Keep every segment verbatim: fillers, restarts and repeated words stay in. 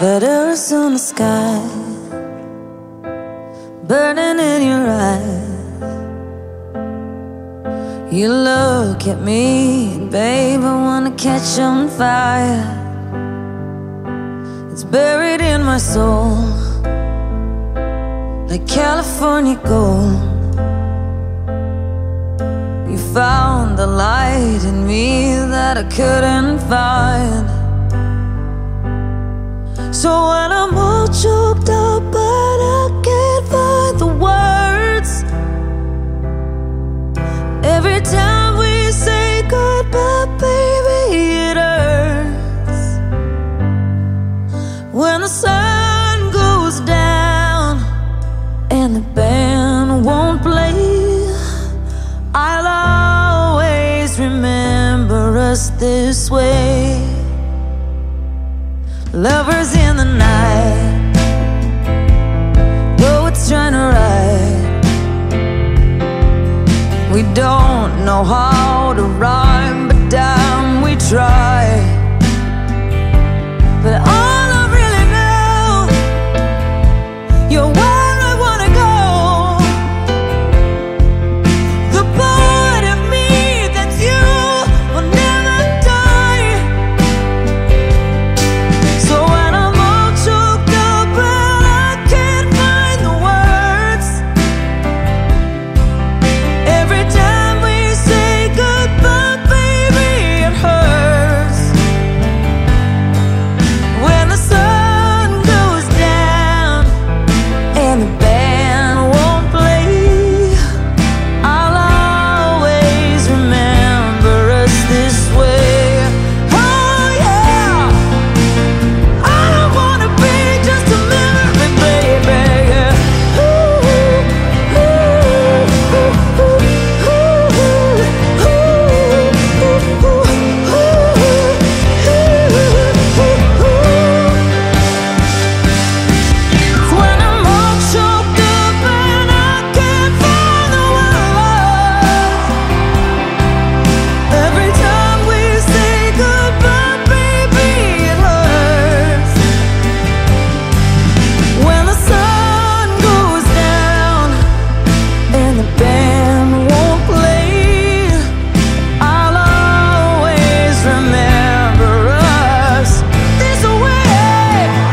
Letters on the sky, burning in your eyes. You look at me, babe, I wanna catch on fire. It's buried in my soul, like California gold. You found the light in me that I couldn't find. So when I'm all choked up but I can't find the words, every time we say goodbye, baby, it hurts. When the sun goes down and the band won't play, I'll always remember us this way. Lovers in the night, though it's trying to ride. We don't know how to rhyme, but damn, we try. But all I really know, you're where I wanna go. The part of me that's you will never die. So when I'm all choked up but I can't find the words, every time we say goodbye, baby, it hurts. When the sun goes down and the band won't play, I'll always remember us this way. Oh yeah, I don't wanna be just a memory, baby. Ooh, ooh, ooh, ooh, ooh, ooh, ooh, ooh, ooh, ooh, ooh. When I'm all choked up and I can't find the words, every time we say goodbye, baby, it hurts. When the sun goes down and the band won't play, I'll always remember us this way.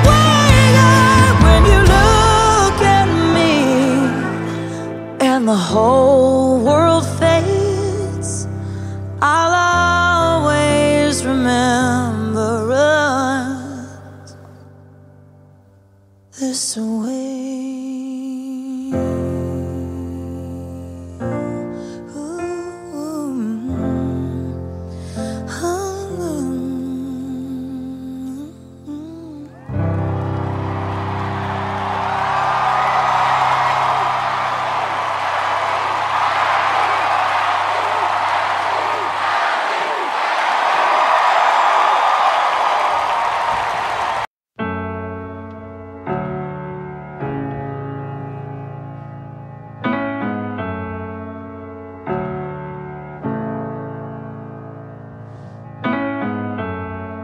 Way up when you look at me and the whole world fades, I'll always remember us this way.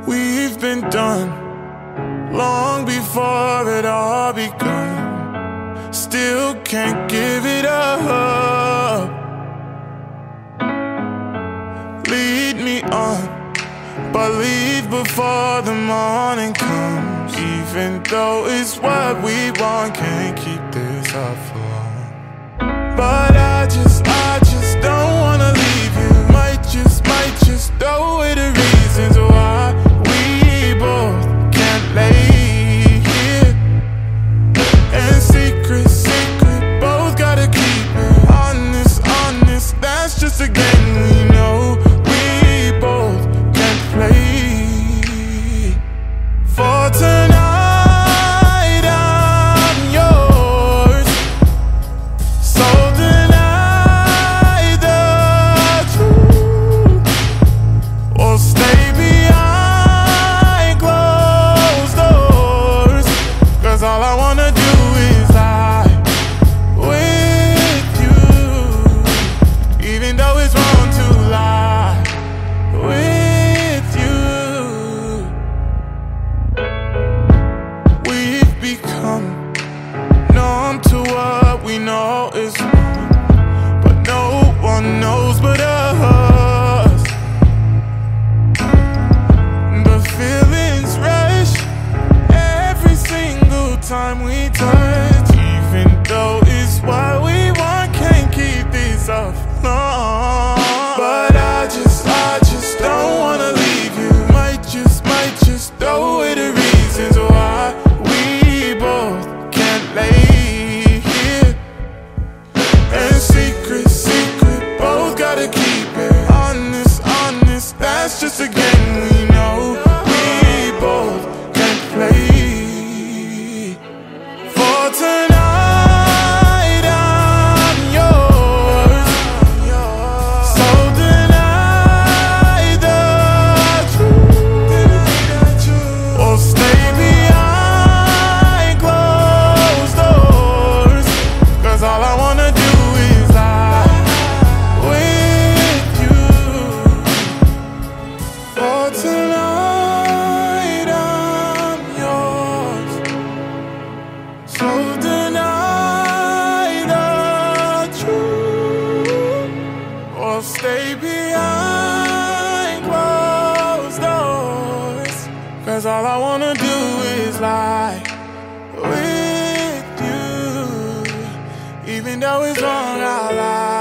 We've been done long before it all begun. Still can't give it up. Lead me on, but leave before the morning comes. Even though it's what we want, can't keep this up for long. But I just, I just don't wanna leave you. Might just, might just throw away the reasons why we both can't lay here. And secret, secret, both gotta keep it. Honest, honest, that's just a game we know we both can't play. For tonight, I'm yours. So deny the truth or stay. we know is, but no one knows but us. The feelings rush every single time we touch, even though it's why we want, can't keep these off long. But I just, I just don't wanna leave you. Might just, might just throw it away. That's just a game we know we both can play. For tonight I'm yours, so deny the truth, or stay behind closed doors, 'cause all I wanna do is lie. Tonight I'm yours, so deny the truth, or stay behind closed doors, 'cause all I wanna do is lie with you. Even though it's wrong, I lie.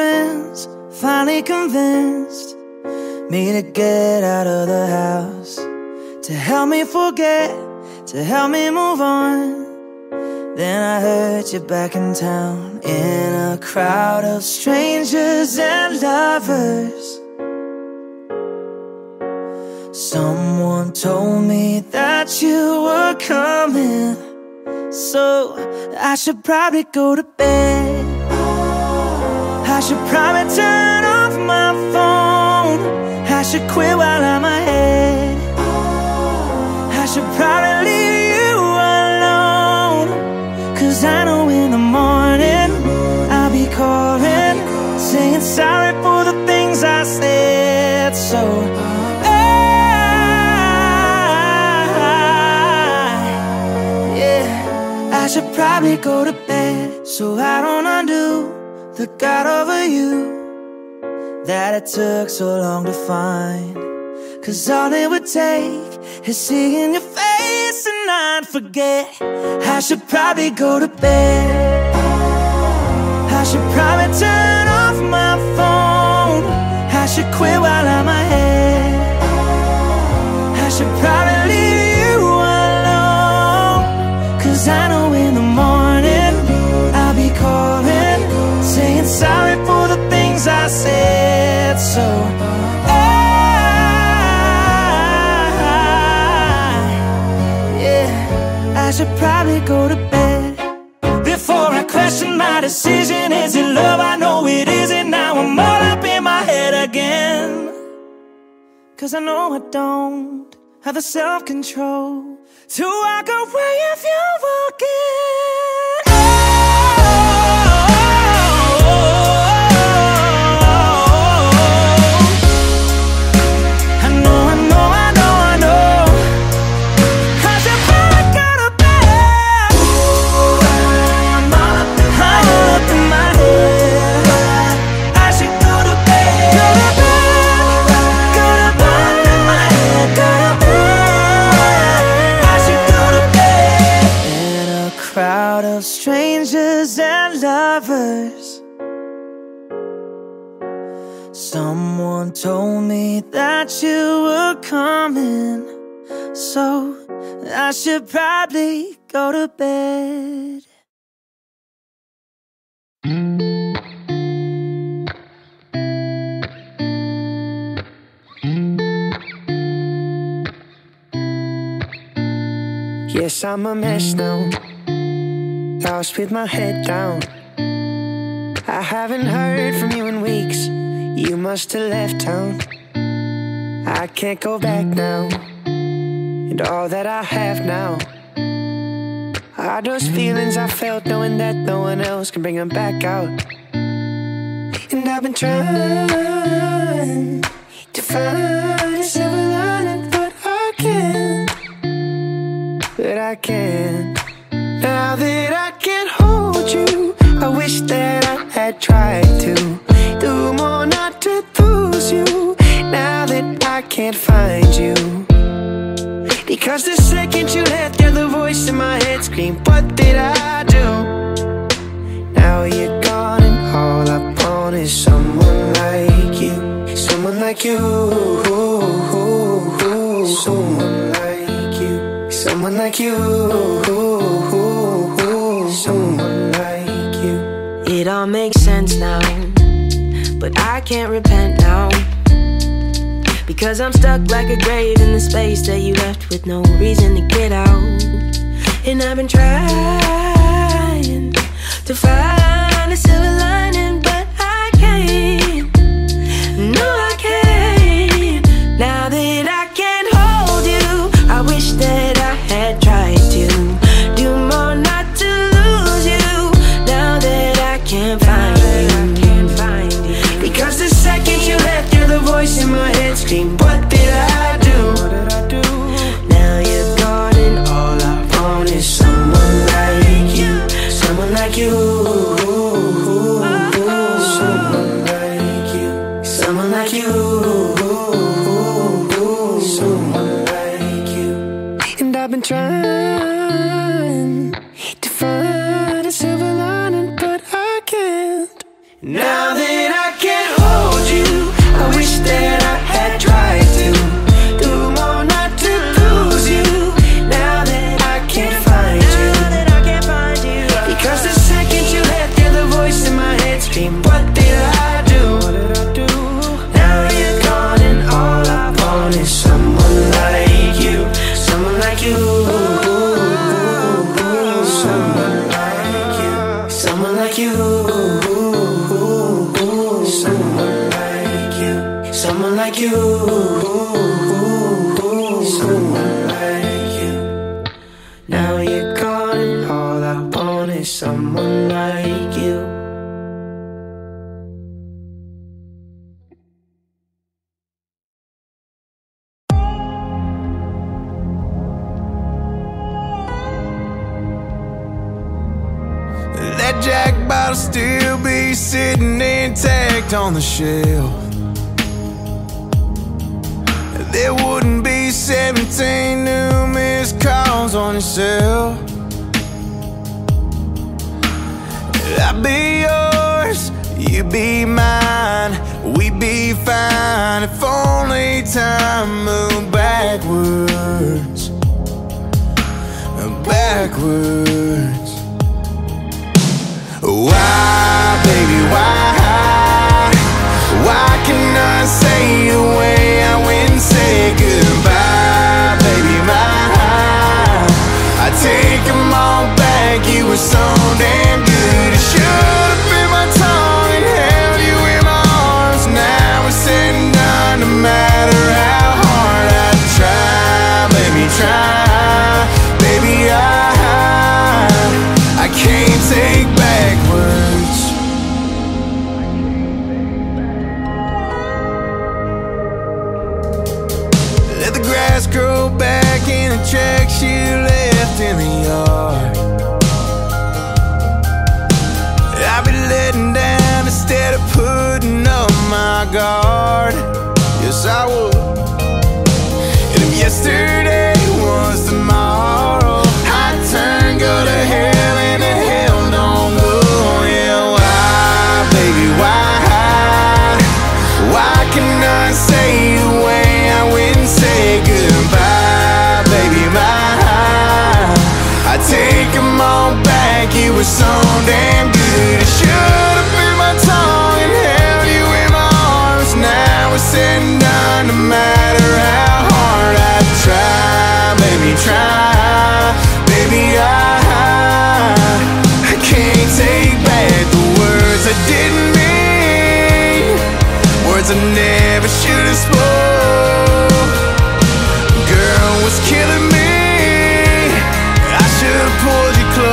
Friends finally convinced me to get out of the house, to help me forget, to help me move on. Then I heard you back in town, in a crowd of strangers and lovers. Someone told me that you were coming, so I should probably go to bed. I should probably turn off my phone. I should quit while I'm ahead. I should probably leave you alone, 'cause I know in the morning I'll be calling, saying sorry for the things I said. So I, yeah, I should probably go to bed, so I don't undo the God over you that it took so long to find. 'Cause all it would take is seeing your face and I'd forget. I should probably go to bed. I should probably turn off my phone. I should quit while I'm ahead. I should probably leave you alone, 'cause I know in the morning I'll be calling, saying sorry for the things I said. So I, yeah, I should probably go to bed before I question my decision. Is it love? I know it isn't. Now I'm all up in my head again, 'cause I know I don't have the self-control to walk away if you walk in. Strangers and lovers. Someone told me that you were coming, so I should probably go to bed. Yes, I'm a mess now, lost with my head down. I haven't heard from you in weeks. You must have left town. I can't go back now, and all that I have now, I All those feelings I felt, knowing that no one else can bring them back out. And I've been trying to find a silver lining, but I can't, but I can't. Now that I can't hold you, I wish that I had tried to do more not to lose you. Now that I can't find you, because the second you left, you're the voice in my head scream, what did I do? Now you're gone and all I want is someone like you, someone like you, someone like you, someone like you, someone like you. It all makes sense now, but I can't repent now, because I'm stuck like a grave in the space that you left with no reason to get out. And I've been trying to find a silver lining, but I can't, no I can't. Now that I can't hold you, I wish that I had tried to do more not to lose you. Now that I can't find you, because the second you left, you're the voice in my head scream, what did I do? What did I do? Now you're gone and all I want is someone like you, someone like you, someone like you, someone like you, someone like you. And I've been trying to find a silver lining, but I can't. Now that I wish that I had tried to do more not to lose you. Now that I can't find you, now that I can't find you, because the second you left, you're the voice in my head scream, what did I do? What did I do? Now you're gone and all I want is someone like you, someone like you, someone like you, someone like you, someone someone like you, someone like you. Now you're gone and all I want is someone like you. That Jack bottle'll still be sitting intact on the shelf. There wouldn't be seventeen new missed calls on yourself. I'd be yours, you'd be mine, we'd be fine if only time moved backwards, backwards. Why, baby, why? Why can I say the way I went and say goodbye, baby, my I take them all back, you were so damn good. It should've been my tongue and held you in my arms. Now it's said and done, no matter how hard I try, baby, try, baby, I I can't take backwards. Grow back in the tracks you left in the yard. I've been letting down instead of putting up my guard. Yes, I would. And if yesterday was tomorrow, I'd turn, go to hell, and then hell don't go. Yeah, why, baby, why? Why can I say the way I went and say goodbye? I take them all back, you were so damn good. It should've been my tongue and held you in my arms. Now it's said and done, no matter how hard I try, baby, try, baby, I I can't take back the words I didn't mean, words I never should've spoke. Girl was killing me, pulled you close.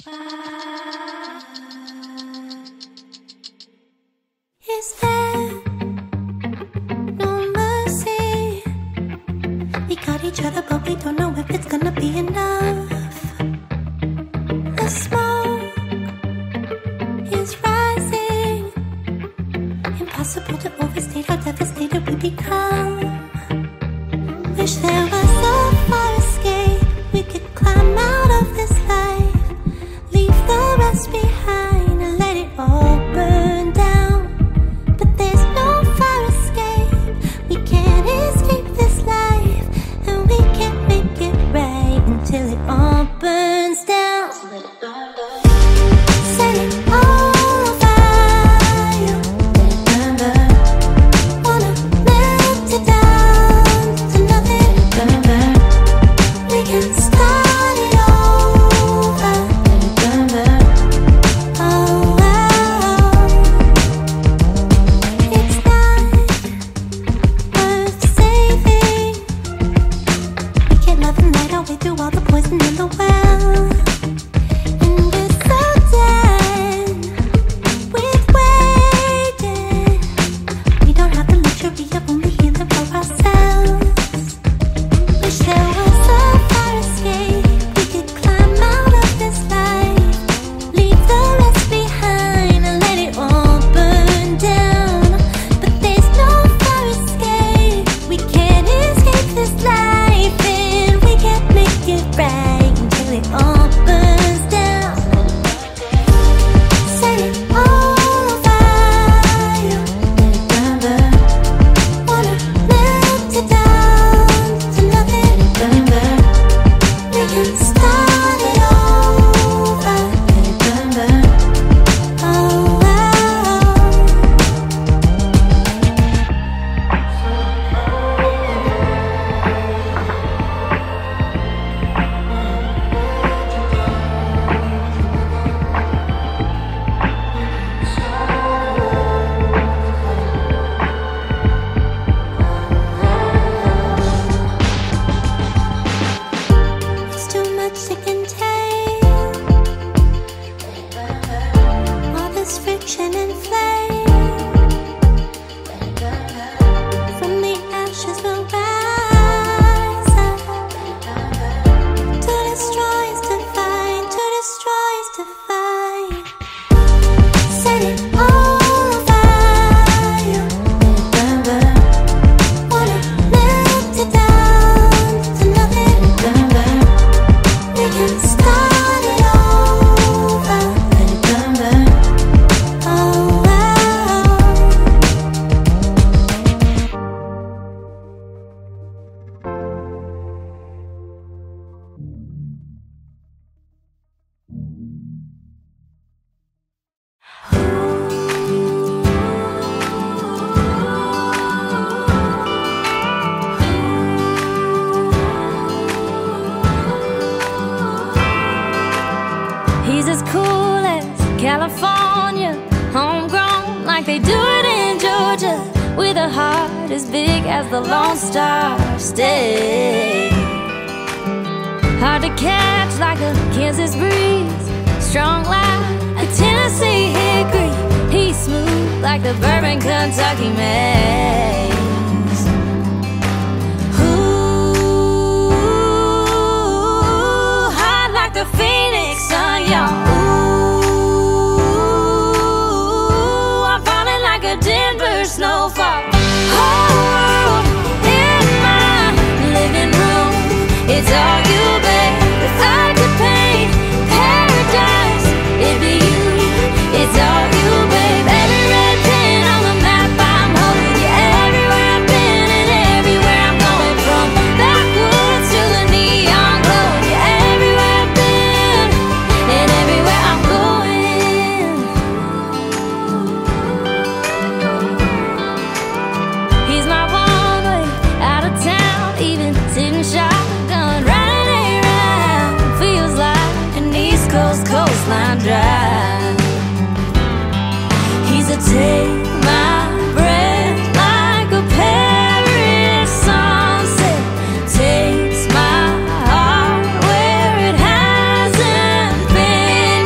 Take my breath like a Paris sunset. Takes my heart where it hasn't been.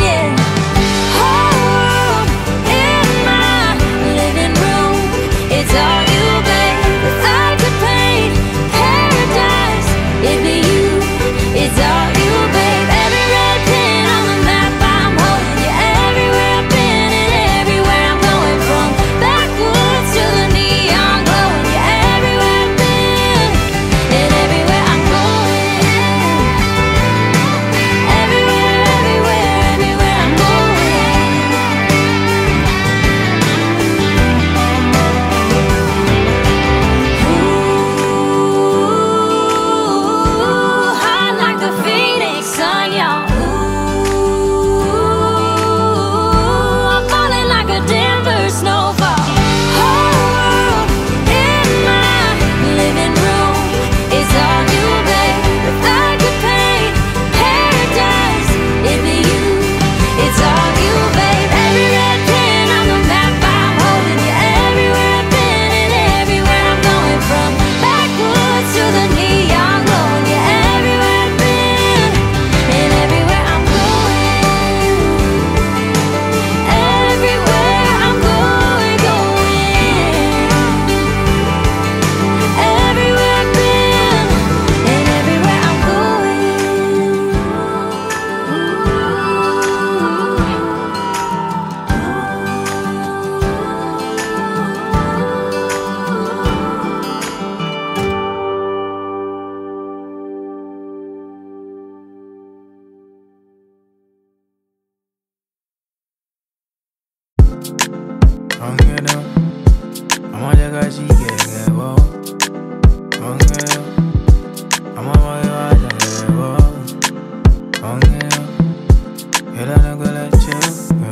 Girl, I'm not gonna let you go.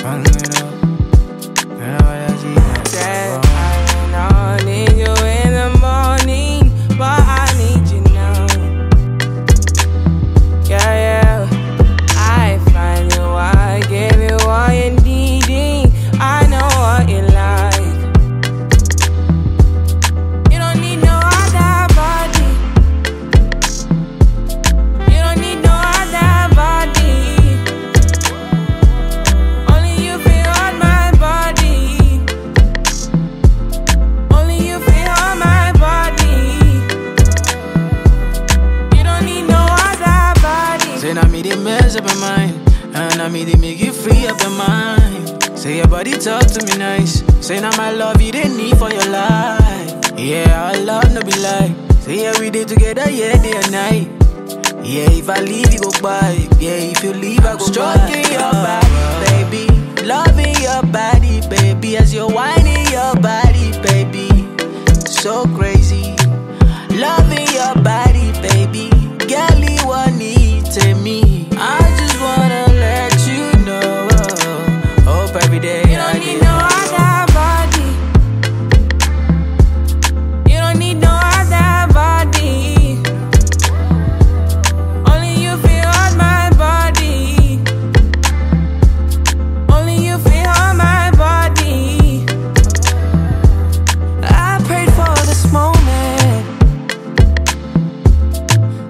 Hang it up. Girl, I wanna see how you go. I don't need you in the morning, but I need you now. Yeah, yeah. I find you, I give you all you needing. I know what you like. You don't need no other body. You don't need no other body. Only you feel on my body. Only you feel on my body. You don't need no other body. Say now me the mess up your mind, and now me the make you free up your mind. Say your body talk to me nice. Say now my love you didn't need for your life. Yeah, our love no be lie. Say yeah, we did together, yeah, day and night. Yeah, if I leave, you go by. Yeah, if you leave, I go stroking by. Your back, baby. Loving your body, baby. As you're whining your body, baby. So crazy. Loving your body, baby. Girl, you want me, take me. I just wanna let you know. Hope every day you don't I need no other body. You don't need no other body. Only you feel on my body. Only you feel on my body. I prayed for this moment.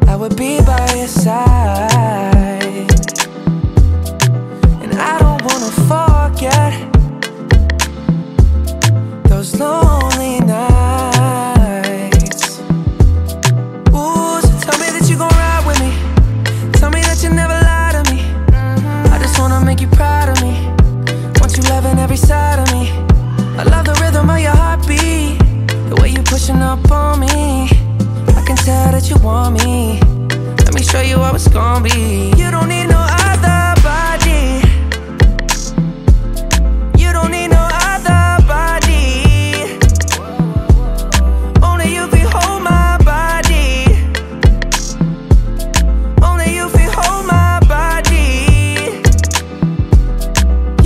I would be by your side, and I don't wanna forget those lonely nights. Ooh, so tell me that you gon' ride with me. Tell me that you never lie to me. I just wanna make you proud of me. Want you loving every side of me. I love the rhythm of your heartbeat, the way you pushing up on me. I can tell that you want me. Let me show you how it's gon' be. You don't need no other body. You don't need no other body. Only you feel hold my body. Only you feel hold my body.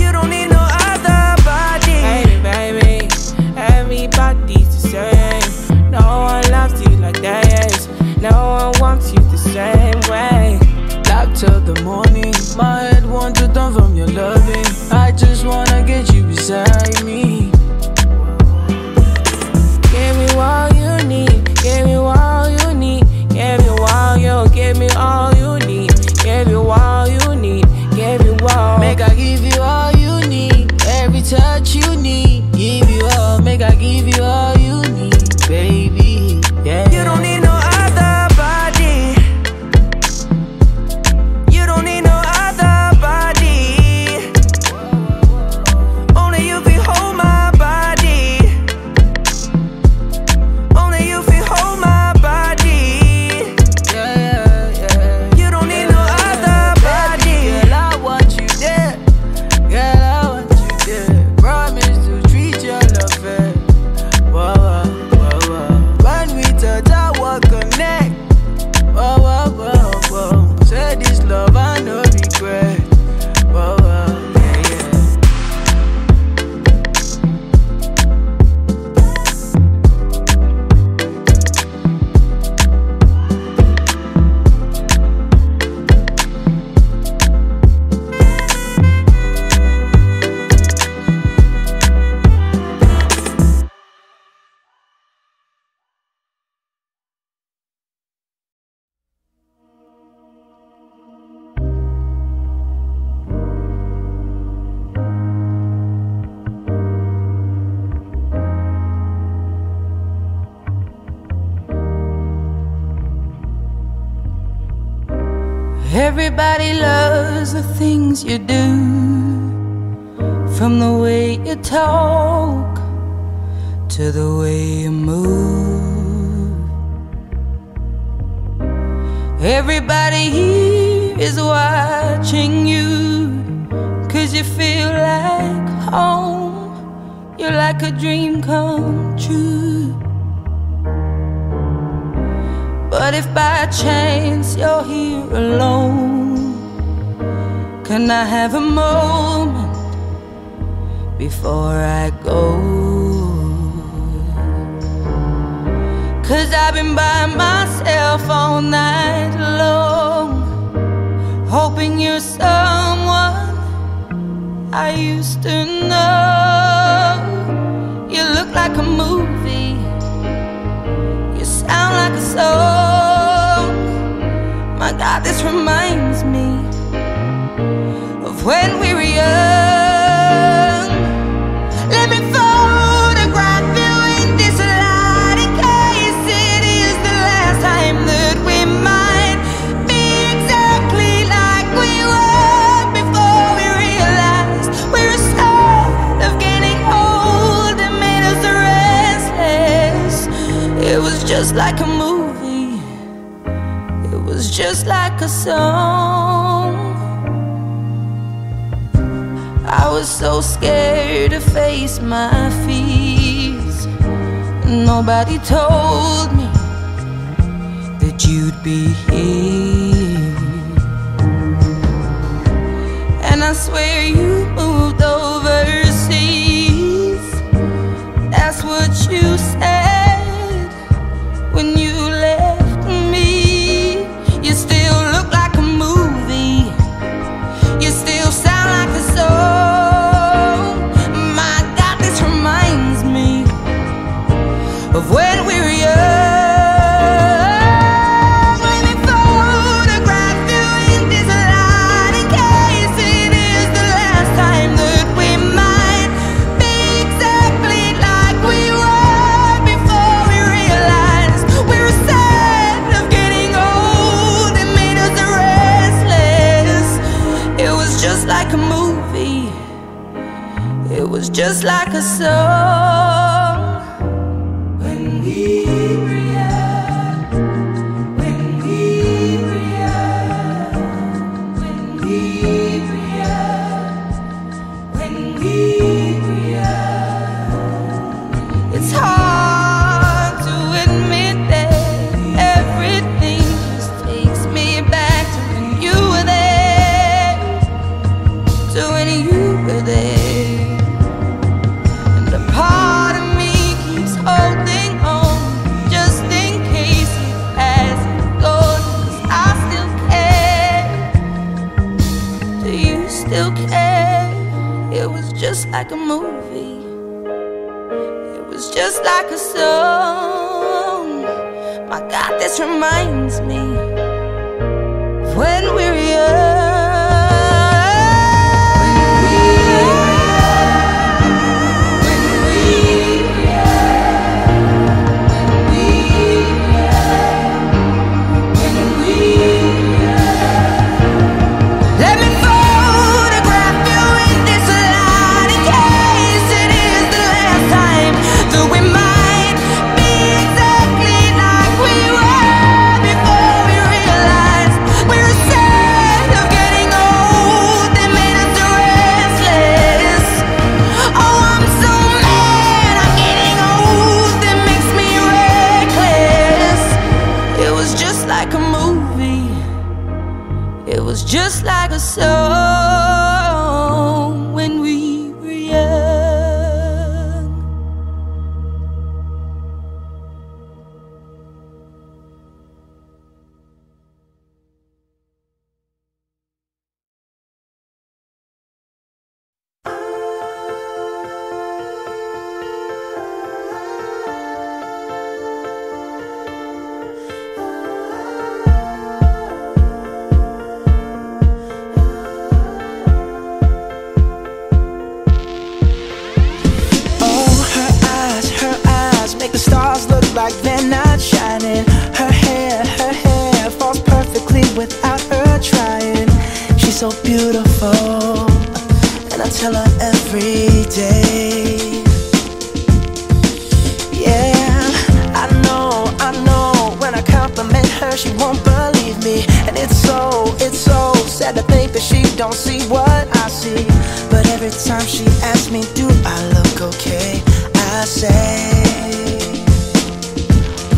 You don't need no other body. Hey baby, everybody's the same. No one loves you like that. No one wants you the same way. Love till the morning, my head wants to turn from your loving. I just wanna get you beside me. Give me all you need, give me all you need, give me all you, give me all you need, give you all you need, give you all. Make I give you all you need, every touch you need, give you all. Make I give you all you need, baby. Yeah. You don't need no other body. You don't need no other body. Only you feel hold my body. Only you feel hold my body. Yeah, yeah, yeah. You don't need no other body. Girl, I want you there. Girl, I want you there. Promise to treat you love fair. Whoa, whoa, whoa, whoa. When we touch, I will connect. Whoa, whoa, whoa, whoa. Say this love, I no regret. Whoa, whoa, yeah, yeah. Everybody loves the things you do, from the way you talk to the way you move. Everybody here is watching you, 'cause you feel like home. You're like a dream come true. But if by chance you're here alone, Can I have a moment before I go? Cause I've been by myself all night long, hoping you're someone I used to know. You look like a movie, you sound like a song. My God, this reminds me of when we were young. Just like a movie, it was just like a song. I was so scared to face my fears. Nobody told me that you'd be here. And I swear you moved overseas. That's what you said when you left me. You still look like a movie, you still sound like a song. My God, this reminds me of when we were young. It was just like a song. When we were young, when we were young, when we were young, when we were young. It's hard to admit that everything just takes me back to when you were there, to when you were there. Still care. It was just like a movie, it was just like a song. My God, this reminds me of when we were young. It was just like a song when we were young. Like they're not shining. Her hair, her hair falls perfectly without her trying. She's so beautiful, and I tell her every day. Yeah, I know, I know. When I compliment her, she won't believe me. And it's so, it's so sad to think that she don't see what I see. But every time she asks me, do I look okay, I say,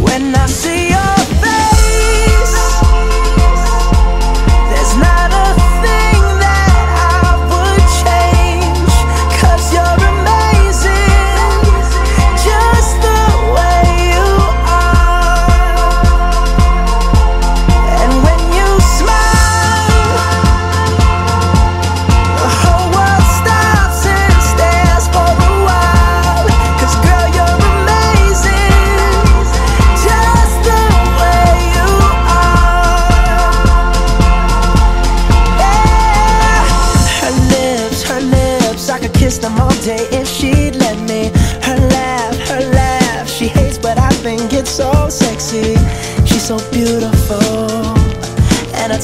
when I see your face, there's not a thing that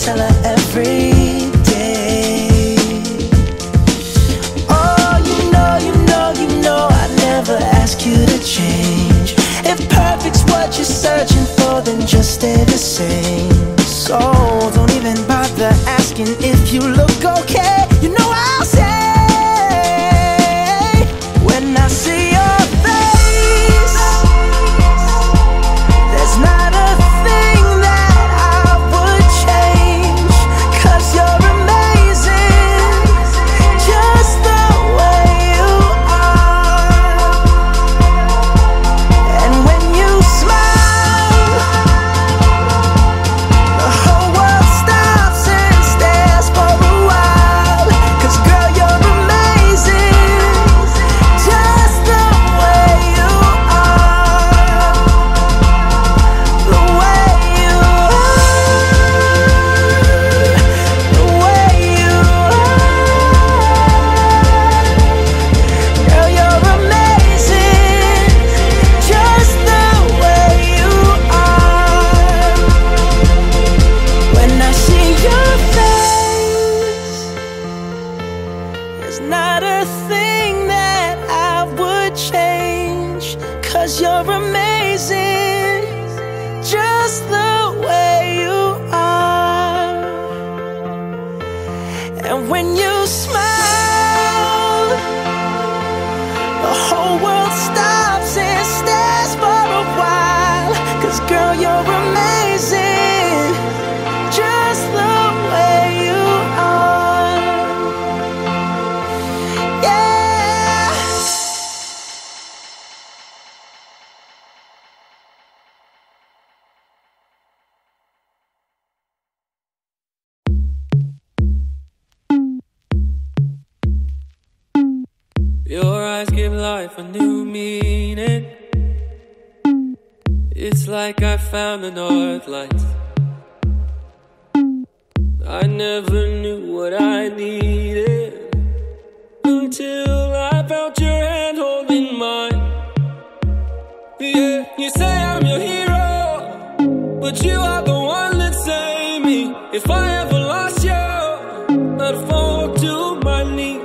tell her every day. Oh, you know, you know, you know I never ask you to change. If perfect's what you're searching for, then just stay the same. So don't even bother asking if you look okay. You know I'll say when I see you. You're amazing, just the way you are. And when you smile, the whole world stops and stares for a while. Cause girl, you're amazing, just the way you are. Yeah. Your eyes give life a new meaning. It's like I found the north lights. I never knew what I needed until I felt your hand holding mine. Yeah, you say I'm your hero, but you are the one that saved me. If I ever lost you, I'd fall to my knees.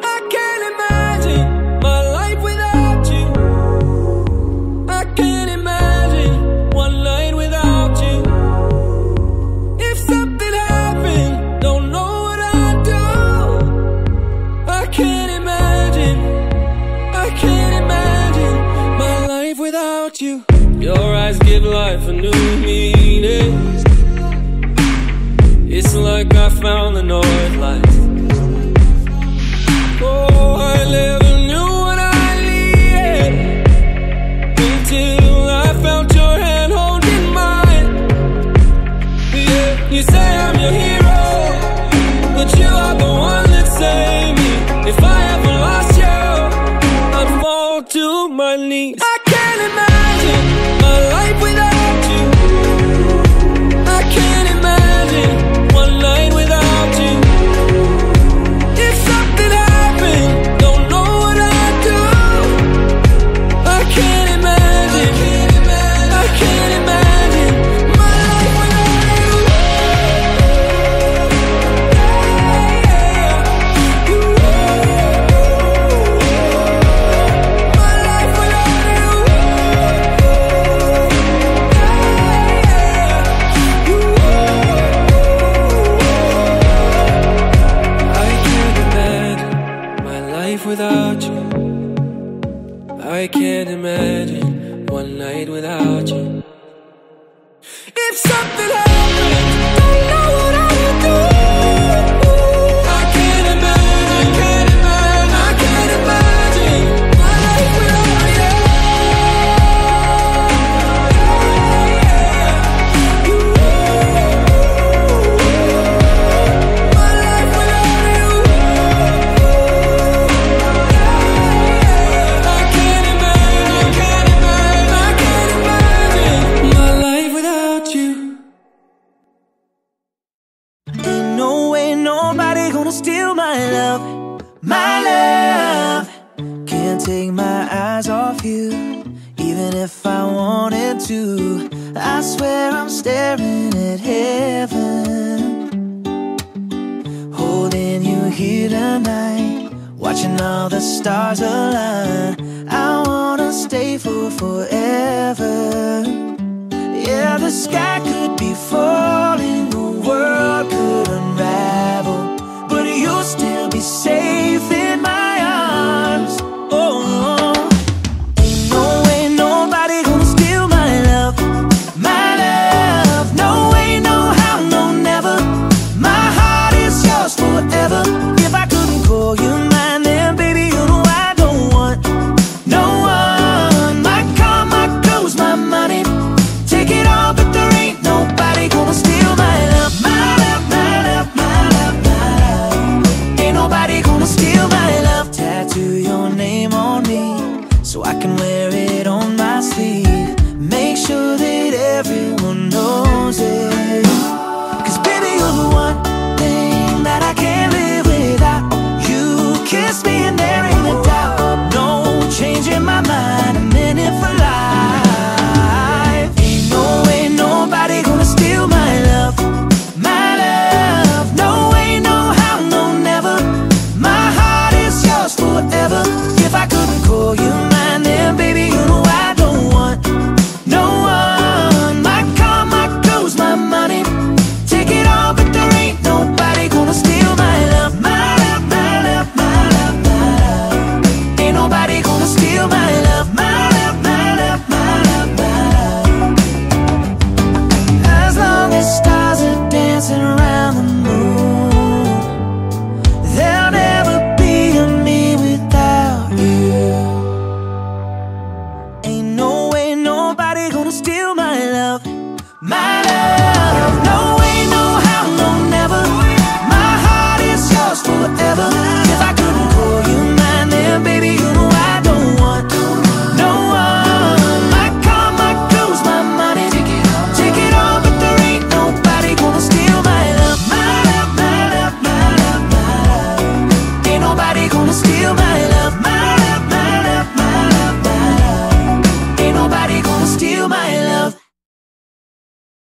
Your eyes give life a new meaning. It's like I found the north lights. Oh, I never knew what I needed until I felt your hand holding mine. Yeah, you say I'm your hero, but you are the one that saved me. If I ever lost you, I'd fall to my knees. I can't imagine my life without you. I can't imagine one night without you. If something happened, don't know what I'd do. I can't imagine, I can't imagine my life without you. My life without you. Without you, I can't imagine one night without you. If something happened, don't know what I would do. I can't imagine, I can't imagine, I can't imagine my life without you. My life without you. I can't imagine, I can't imagine, I can't imagine my life without you. Ain't no way nobody gonna steal my love, my love. Can't take my eyes off you, even if I wanted to. I swear I'm staring at heaven. here tonight, watching all the stars align. I wanna stay for forever. Yeah, the sky could be falling,